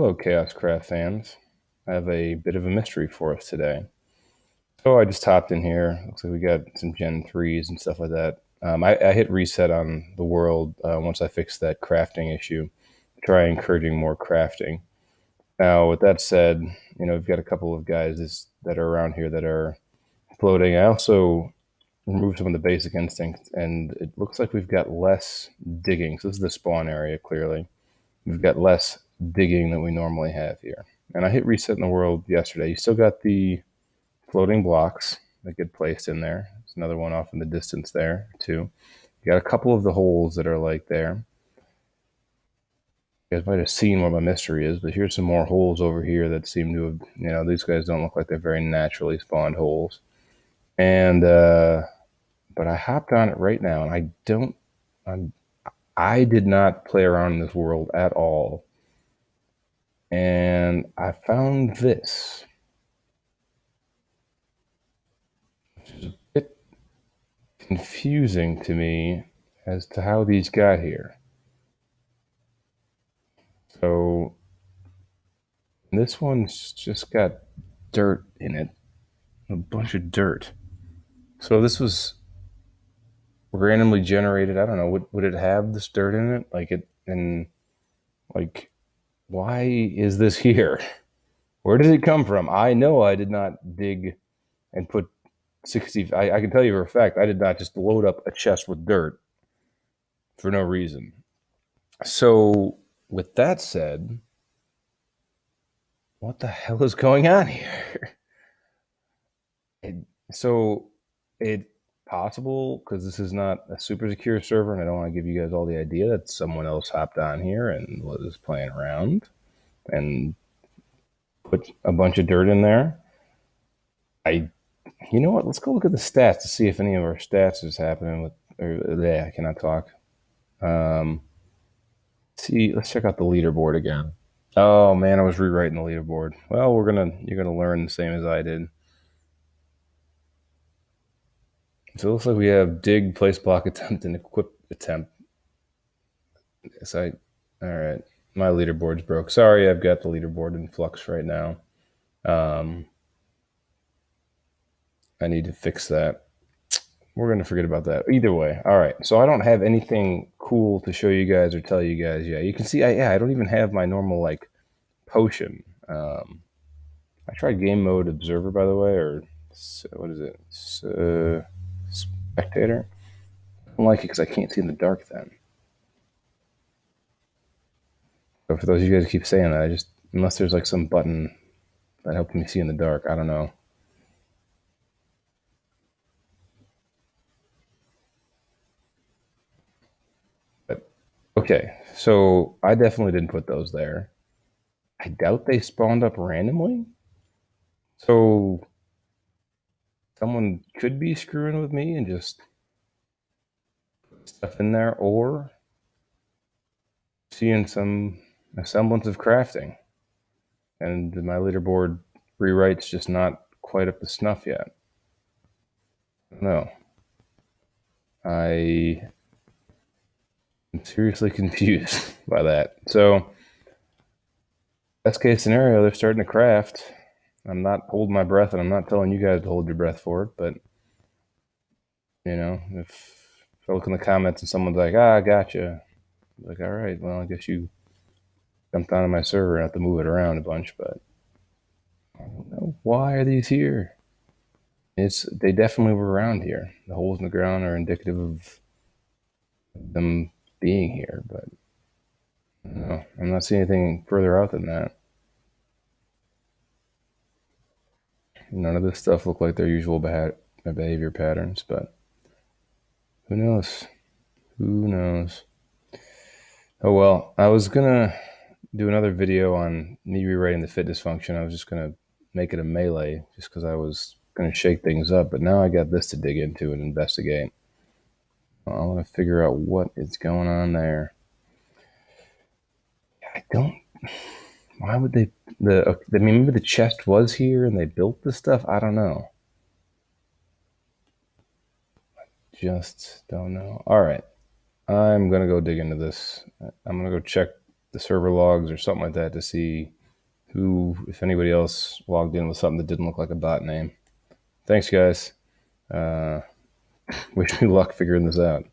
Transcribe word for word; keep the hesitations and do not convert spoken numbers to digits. Hello, Chaos Craft fans. I have a bit of a mystery for us today. So I just hopped in here. Looks like we got some Gen threes and stuff like that. Um, I, I hit reset on the world uh, once I fixed that crafting issue. Try encouraging more crafting. Now, with that said, you know, we've got a couple of guys this, that are around here that are floating. I also removed some of the basic instincts, and it looks like we've got less digging. So this is the spawn area, clearly. We've got less digging than we normally have here. And I hit reset in the world yesterday. You still got the floating blocks that get placed in there. There's another one off in the distance there, too. You got a couple of the holes that are like there. You guys might have seen what my mystery is, but here's some more holes over here that seem to have, you know, these guys don't look like they're very naturally spawned holes. And, uh, but I hopped on it right now, and I don't, I'm, I did not play around in this world at all. And I found this, which is a bit confusing to me as to how these got here. So this one's just got dirt in it, a bunch of dirt. So this was randomly generated. I don't know, would, would it have this dirt in it? Like it, and like, why is this here? Where did it come from? I know I did not dig and put sixty, I, I can tell you for a fact, I did not just load up a chest with dirt for no reason. So with that said, what the hell is going on here? It, so it's possible, because this is not a super secure server, and I don't want to give you guys all the idea that someone else hopped on here and was playing around and put a bunch of dirt in there. I, you know what? Let's go look at the stats to see if any of our stats is happening with. Or, yeah, I cannot talk. Um. See, let's check out the leaderboard again. Oh man, I was rewriting the leaderboard. Well, we're gonna you're gonna learn the same as I did. So it looks like we have dig, place block attempt, and equip attempt. Yes, I all right. My leaderboard's broke. Sorry, I've got the leaderboard in flux right now. Um I need to fix that. We're going to forget about that. Either way. All right. So I don't have anything cool to show you guys or tell you guys yet. You can see, I, yeah, I don't even have my normal, like, potion. Um, I tried game mode observer, by the way, or what is it? Uh, spectator. I don't like it because I can't see in the dark then. So for those of you guys who keep saying that, I just, unless there's, like, some button that helps me see in the dark, I don't know. Okay, so I definitely didn't put those there. I doubt they spawned up randomly. So someone could be screwing with me and just put stuff in there, or seeing some a semblance of crafting. And my leaderboard rewrite's just not quite up to snuff yet. No. I... I'm seriously confused by that. So, best case scenario, they're starting to craft. I'm not holding my breath, and I'm not telling you guys to hold your breath for it, but, you know, if, if I look in the comments and someone's like, ah, gotcha. I'm like, all right, well, I guess you jumped onto my server and have to move it around a bunch, but I don't know. Why are these here? It's, they definitely were around here. The holes in the ground are indicative of them being here, but you know, I'm not seeing anything further out than that. None of this stuff look like their usual behavior patterns, but who knows? Who knows? Oh well, I was gonna do another video on me rewriting the fitness function. I was just gonna make it a melee just because I was gonna shake things up, but now I got this to dig into and investigate. I want to figure out what is going on there. I don't. Why would they? The I mean, maybe the chest was here and they built this stuff. I don't know. I just don't know. All right, I'm gonna go dig into this. I'm gonna go check the server logs or something like that to see who, if anybody else, logged in with something that didn't look like a bot name. Thanks, guys. Uh, wish me luck figuring this out.